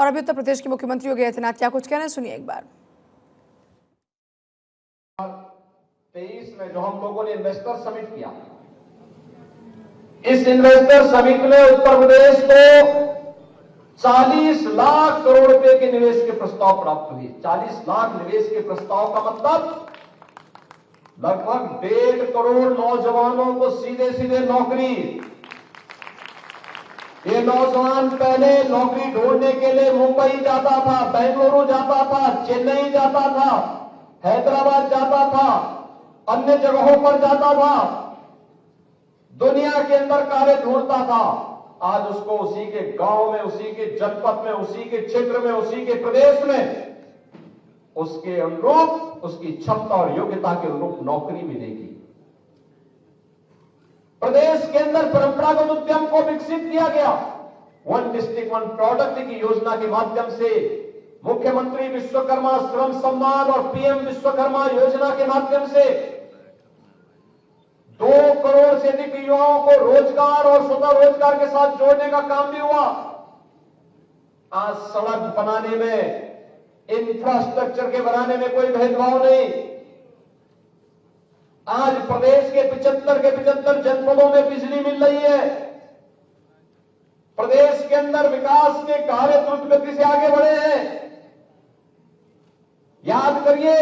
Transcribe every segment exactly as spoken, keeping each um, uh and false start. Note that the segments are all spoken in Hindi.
और अभी उत्तर प्रदेश के मुख्यमंत्री योगी आदित्यनाथ क्या कुछ कह रहे हैं, सुनिए एक बार। तेईस में जो हम लोगों ने इन्वेस्टर समिट किया, इस इन्वेस्टर समिट में उत्तर प्रदेश को चालीस लाख करोड़ रुपए के निवेश के प्रस्ताव प्राप्त हुए। चालीस लाख निवेश के प्रस्ताव का मतलब लगभग डेढ़ करोड़ नौजवानों को सीधे सीधे नौकरी। ये नौजवान पहले नौकरी ढूंढने के लिए मुंबई जाता था, बेंगलुरु जाता था, चेन्नई जाता था, हैदराबाद जाता था, अन्य जगहों पर जाता था, दुनिया के अंदर कार्य ढूंढता था। आज उसको उसी के गांव में, उसी के जनपद में, उसी के क्षेत्र में, उसी के प्रदेश में उसके अनुरूप उसकी क्षमता और योग्यता के अनुरूप नौकरी मिलेगी। प्रदेश के अंदर परंपरागत उद्यम को विकसित किया गया। वन डिस्ट्रिक्ट वन प्रोडक्ट की योजना के माध्यम से मुख्यमंत्री विश्वकर्मा श्रम सम्मान और पीएम विश्वकर्मा योजना के माध्यम से दो करोड़ से अधिक युवाओं को रोजगार और स्वतः रोजगार के साथ जोड़ने का काम भी हुआ। आज सड़क बनाने में, इंफ्रास्ट्रक्चर के बनाने में कोई भेदभाव नहीं। आज प्रदेश के पिछहत्तर के पिछहत्तर जनपदों में बिजली मिल रही है। प्रदेश के अंदर विकास के कार्य द्रुत गति से आगे बढ़े हैं। याद करिए,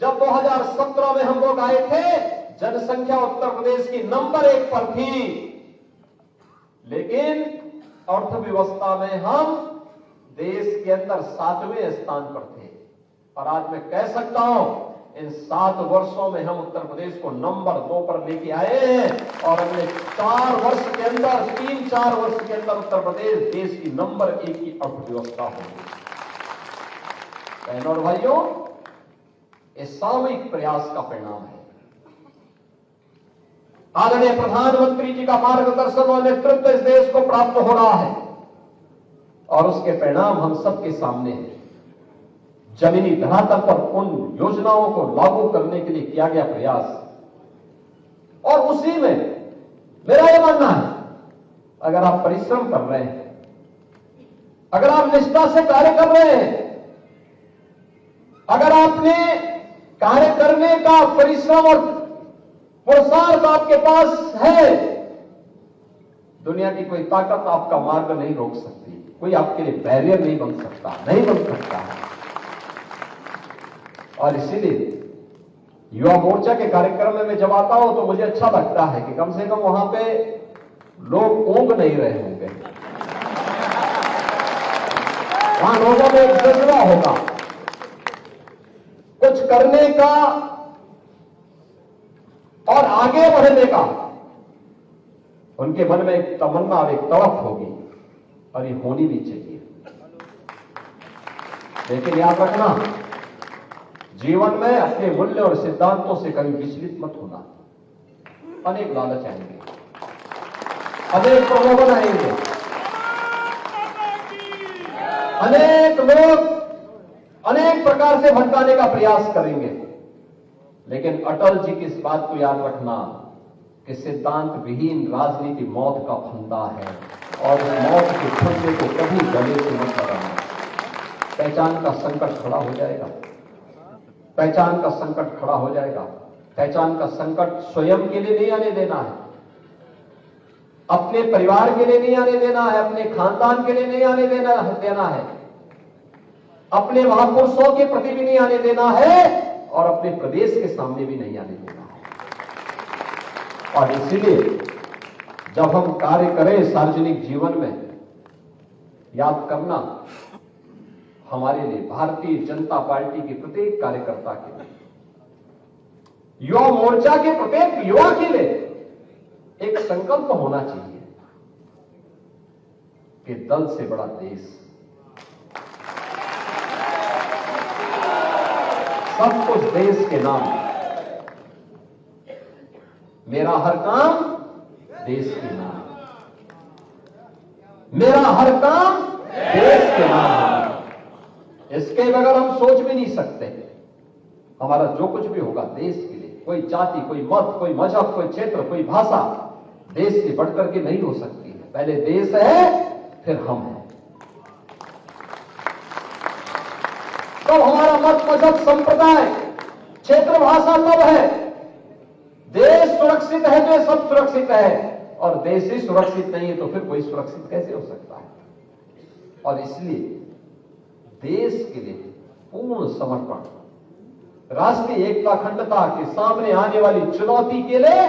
जब दो हज़ार सत्रह में हम लोग आए थे, जनसंख्या उत्तर प्रदेश की नंबर एक पर थी, लेकिन अर्थव्यवस्था में हम देश के अंदर सातवें स्थान पर थे। और आज मैं कह सकता हूं, इन सात वर्षों में हम उत्तर प्रदेश को नंबर दो पर लेके आए हैं और हमने चार वर्ष के अंदर तीन चार वर्ष के अंदर उत्तर प्रदेश देश की नंबर एक की अर्थव्यवस्था हो गई। बहनों और भाइयों, इस सामूहिक प्रयास का परिणाम है आदरणीय प्रधानमंत्री जी का मार्गदर्शन और नेतृत्व इस देश को प्राप्त हो रहा है और उसके परिणाम हम सबके सामने हैं। जमीनी धरातल पर उन योजनाओं को लागू करने के लिए किया गया प्रयास, और उसी में मेरा यह मानना है, अगर आप परिश्रम कर रहे हैं, अगर आप निष्ठा से कार्य कर रहे हैं, अगर आपने कार्य करने का परिश्रम और पुरुषार्थ आपके पास है, दुनिया की कोई ताकत आपका मार्ग नहीं रोक सकती, कोई आपके लिए बैरियर नहीं बन सकता, नहीं बन सकता। और इसीलिए युवा मोर्चा के कार्यक्रम में मैं जब आता हूं तो मुझे अच्छा लगता है कि कम से कम वहां पे लोग ओंग नहीं रहे होंगे, वहां लोगों में एक जज्बा होगा, कुछ करने का और आगे बढ़ने का उनके मन में एक तमन्ना और एक तड़प होगी, और ये होनी भी चाहिए। लेकिन याद रखना, जीवन में अपने मूल्य और सिद्धांतों से कभी विचलित मत होना। अनेक लालच आएंगे, अनेक प्रलोभन आएंगे, अनेक लोग अनेक प्रकार से भटकाने का प्रयास करेंगे, लेकिन अटल जी की इस बात को याद रखना कि सिद्धांत विहीन राजनीति मौत का फंदा है, और मौत के फंदे को कभी गले से मत लगाना। पहचान का संकट खड़ा हो जाएगा, पहचान का संकट खड़ा हो जाएगा। पहचान का संकट स्वयं के लिए नहीं आने देना है, अपने परिवार के लिए नहीं आने देना है, अपने खानदान के लिए नहीं आने देना देना है, अपने महापुरुषों के प्रति भी नहीं आने देना है, और अपने प्रदेश के सामने भी नहीं आने देना है। और इसीलिए जब हम कार्य करें सार्वजनिक जीवन में, याद करना हमारे लिए, भारतीय जनता पार्टी के प्रत्येक कार्यकर्ता के लिए, युवा मोर्चा के प्रत्येक युवा के लिए एक संकल्प होना चाहिए कि दल से बड़ा देश, सब कुछ देश के नाम, मेरा हर काम देश के नाम, मेरा हर काम देश के नाम। इसके बगैर हम सोच भी नहीं सकते। हमारा जो कुछ भी होगा देश के लिए, कोई जाति, कोई मत, कोई मजहब, कोई क्षेत्र, कोई भाषा देश से बढ़कर के नहीं हो सकती है। पहले देश है, फिर हम हैं। तो हमारा मत मजहब संप्रदाय क्षेत्र भाषा सब है। देश सुरक्षित है तो सब सुरक्षित है, और देश ही सुरक्षित नहीं है तो फिर कोई सुरक्षित कैसे हो सकता है। और इसलिए देश के लिए पूर्ण समर्पण, राष्ट्रीय एकता अखंडता के सामने आने वाली चुनौती के लिए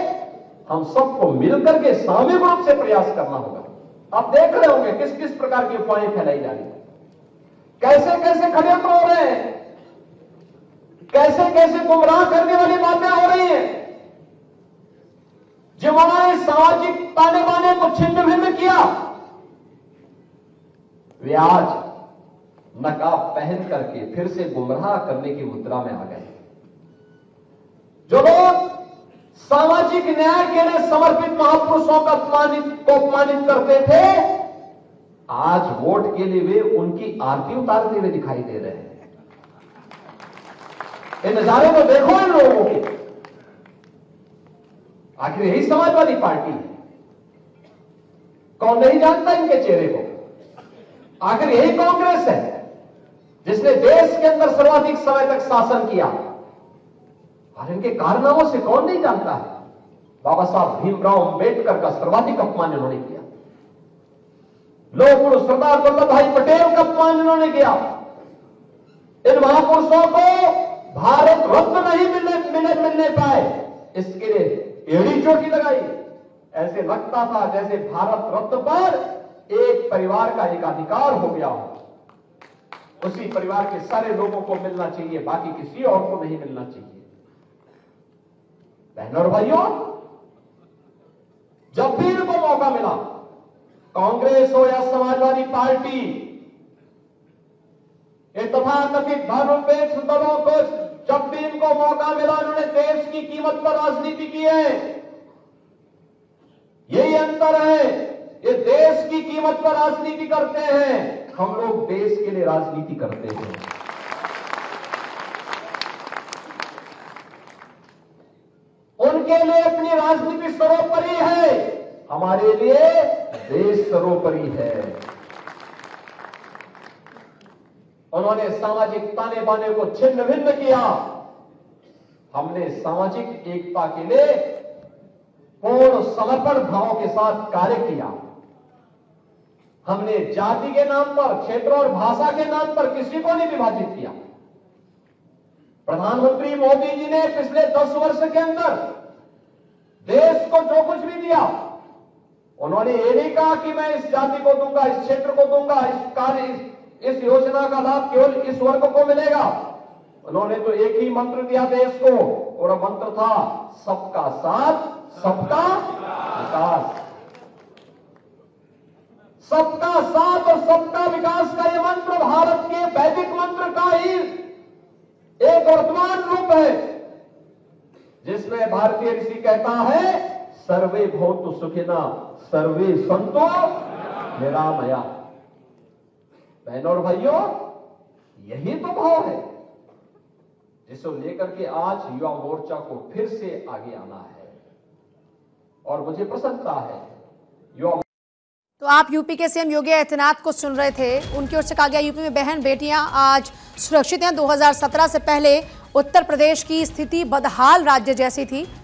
हम सबको मिलकर के सामूहिक रूप से प्रयास करना होगा। आप देख रहे होंगे किस किस प्रकार की अफवाहें फैलाई जा रही है, कैसे कैसे षड्यंत्र हो रहे हैं, कैसे कैसे गुमराह करने वाली बातें हो रही हैं, जिन्होंने सामाजिक ताने बाने को छिन्न भिन्न किया वे आज नकाब पहन करके फिर से गुमराह करने की मुद्रा में आ गए। जो लोग सामाजिक न्याय के लिए समर्पित महापुरुषों का अपमानित को अपमानित करते थे, आज वोट के लिए वे उनकी आरती उतारते हुए दिखाई दे रहे हैं। ये नजारे को देखो इन लोगों के। आखिर यही समाजवादी पार्टी है, कौन नहीं जानता इनके चेहरे को। आखिर यही कांग्रेस है जिसने देश के अंदर सर्वाधिक समय तक शासन किया, और इनके कारनामों से कौन नहीं जानता है। बाबा साहब भीमराव अंबेडकर का सर्वाधिक अपमान इन्होंने किया, लोग पुरुष सरदार वल्लभ भाई पटेल का अपमान इन्होंने किया। इन महापुरुषों को भारत रत्न नहीं मिलने मिलने मिलने पाए, इसके लिए एड़ी चोटी लगाई। ऐसे लगता था जैसे भारत रत्न पर एक परिवार का एक अधिकार हो गया हो, उसी परिवार के सारे लोगों को मिलना चाहिए, बाकी किसी और को नहीं मिलना चाहिए। बहनों और भाइयों, जब भी इनको मौका मिला, कांग्रेस हो या समाजवादी पार्टी, ये तथाकथित धर्मनिरपेक्ष दलों को जब भी इनको मौका मिला, उन्होंने देश की कीमत पर राजनीति की है। यही अंतर है, ये देश की कीमत पर राजनीति करते हैं, हम लोग देश के लिए राजनीति करते हैं। उनके लिए अपनी राजनीति सर्वोपरि है, हमारे लिए देश सर्वोपरि है। उन्होंने सामाजिक ताने बाने को छिन्न भिन्न किया, हमने सामाजिक एकता के लिए पूर्ण समर्पण भाव के साथ कार्य किया। हमने जाति के नाम पर, क्षेत्र और भाषा के नाम पर किसी को नहीं विभाजित किया। प्रधानमंत्री मोदी जी ने पिछले दस वर्ष के अंदर देश को जो कुछ भी दिया, उन्होंने ये नहीं कहा कि मैं इस जाति को दूंगा, इस क्षेत्र को दूंगा, इस कार्य इस, इस योजना का लाभ केवल इस वर्ग को मिलेगा। उन्होंने तो एक ही मंत्र दिया देश को, और मंत्र था सबका साथ सबका विकास। सबका साथ और सबका विकास का ये मंत्र भारत के वैदिक मंत्र का ही एक वर्तमान रूप है, जिसमें भारतीय ऋषि कहता है सर्वे भवन्तु सुखिनः सर्वे सन्तु निरामया। बहनों और भाइयों, यही तो भाव है जिसे लेकर के आज युवा मोर्चा को फिर से आगे आना है, और मुझे प्रसन्नता है। युवा तो आप यूपी के सीएम योगी आदित्यनाथ को सुन रहे थे। उनकी ओर से कहा गया यूपी में बहन बेटियां आज सुरक्षित हैं। दो हजार सत्रह से पहले उत्तर प्रदेश की स्थिति बदहाल राज्य जैसी थी।